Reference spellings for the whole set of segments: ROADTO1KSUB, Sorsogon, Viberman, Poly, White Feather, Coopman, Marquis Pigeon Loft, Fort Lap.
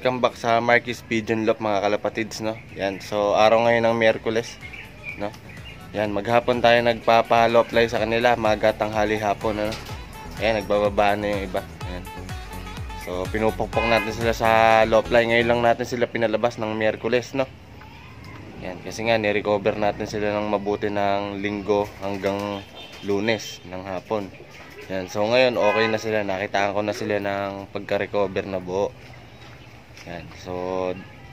Welcome back sa Marquis Pigeon Loft mga kalapatids, no? Yan, so araw ngayon ng Miyerkules, no? Yan, maghapon tayo nagpapaloplay sa kanila, maga tanghali hapon, ano? Ayan, nagbababaan na yung iba. Ayan. So pinupukpok natin sila sa loplay. Ngayon lang natin sila pinalabas ng Miyerkules, no? Yan, kasi nga ni-recover natin sila ng mabuti ng Linggo hanggang Lunes ng hapon. Yan, so ngayon okay na sila, nakitaan ko na sila ng pagka-recover na buo. Yan, so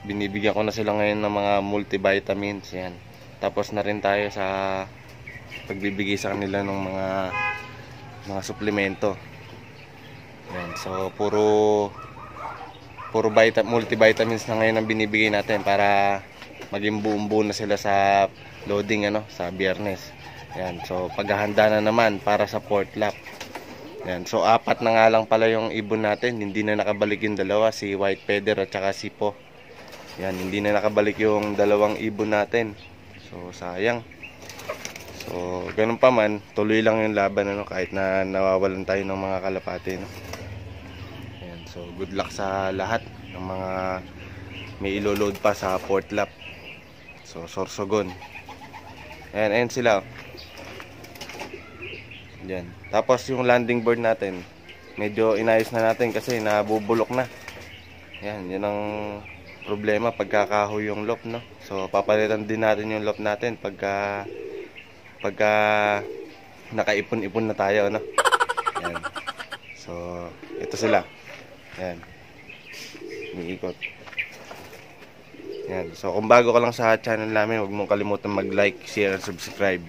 binibigyan ko na sila ngayon ng mga multivitamins. Yan, tapos na rin tayo sa pagbibigay sa kanila ng mga suplemento. Yan, so puro multivitamins na ngayon ang binibigay natin para maging buong-buo na sila sa loading, ano, sa Biyernes. Yan, so paghahanda na naman para sa Fort Lap. Yan. So, apat na nga lang pala yung ibon natin. Hindi na nakabalik yung dalawa, si White Feather at saka si Po. Yan, hindi na nakabalik yung dalawang ibon natin. So, sayang. So, ganun pa man, tuloy lang yung laban, ano, kahit na nawawalan tayo ng mga kalapati, no? Yan. So, good luck sa lahat ng mga may iloload pa sa Fort Lap. So, Sorsogon. Yan, ayan sila. Yan. Tapos yung landing board natin, medyo inayos na natin kasi nabubulok na. Yan, yun ang problema pagkakahoy yung loop, no? So papalitan din natin yung loop natin pagka nakaipon-ipon na tayo, no? Yan. So ito sila. Yan. Umiikot. Yan. So kung bago ka lang sa channel namin, huwag mong kalimutan mag-like, share, and subscribe.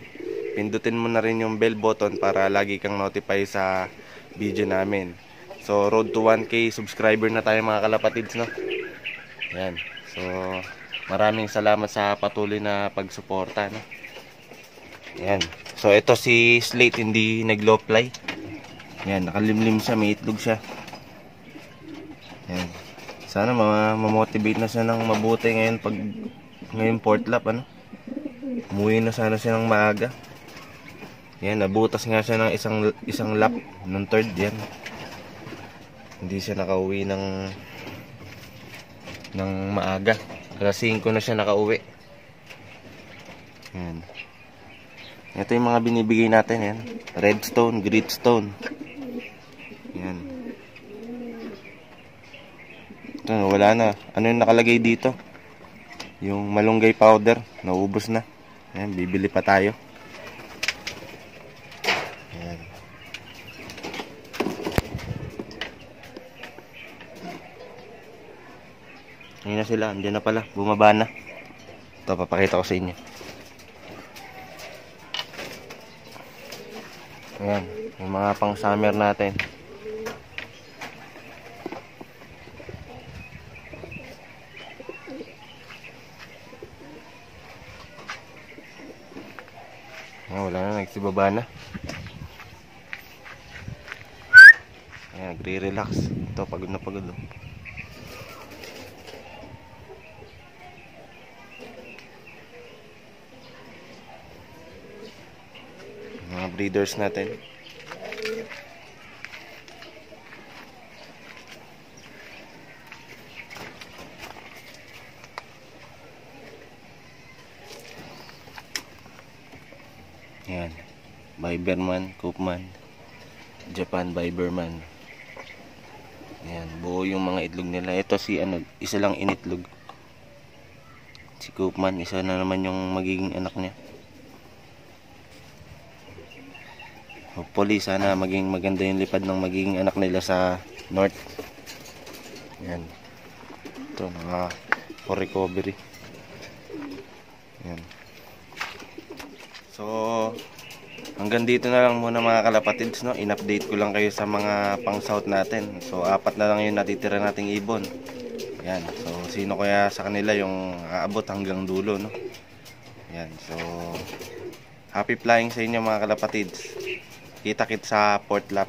Pindutin mo na rin yung bell button para lagi kang notify sa video namin. So, road to 1K subscriber na tayo mga kalapatids, no? Yan. So, maraming salamat sa patuloy na pagsuporta, no? Yan. So, ito si Slate, hindi nagloplay. Yan, nakalimlim siya, may itlog siya. Yan. Sana mamotivate na siya ng mabuti ngayon ngayon Fort Lap, ano? Umuwi na sana siya ng maaga. Yan, nabutas nga siya ng isang lap ng third. Yan, hindi siya nakauwi ng maaga. Alas 5 na siya nakauwi. Yan, ito yung mga binibigay natin. Yan, redstone, gridstone. Yan, ito, wala na. Ano yung nakalagay dito? Yung malunggay powder, naubos na. Yan, bibili pa tayo. Ayun na sila, andyan na pala, bumaba na. Ito, papakita ko sa inyo. Ayan, yung mga pang summer natin. Ayan, wala na, nagsibaba na. Ayan, nagre-relax. Ito, pagod na pagod. Mga breeders natin. Ayan, Viberman, Coopman, Japan Viberman. Ayan, buo yung mga itlog nila. Ito si ano, isa lang initlog. Si Coopman, isa na naman yung magiging anak niya. Poly, sana maging maganda yung lipad ng magiging anak nila sa north. Yan. Ito, naka for recovery. Yan. So, hanggang dito na lang muna mga kalapatids, no? In-update ko lang kayo sa mga pang-south natin. So, apat na lang yung natitira nating ibon. Yan. So, sino kaya sa kanila yung aabot hanggang dulo, no? Yan. So, happy flying sa inyo mga kalapatids. Kita-kit sa Fort Lap.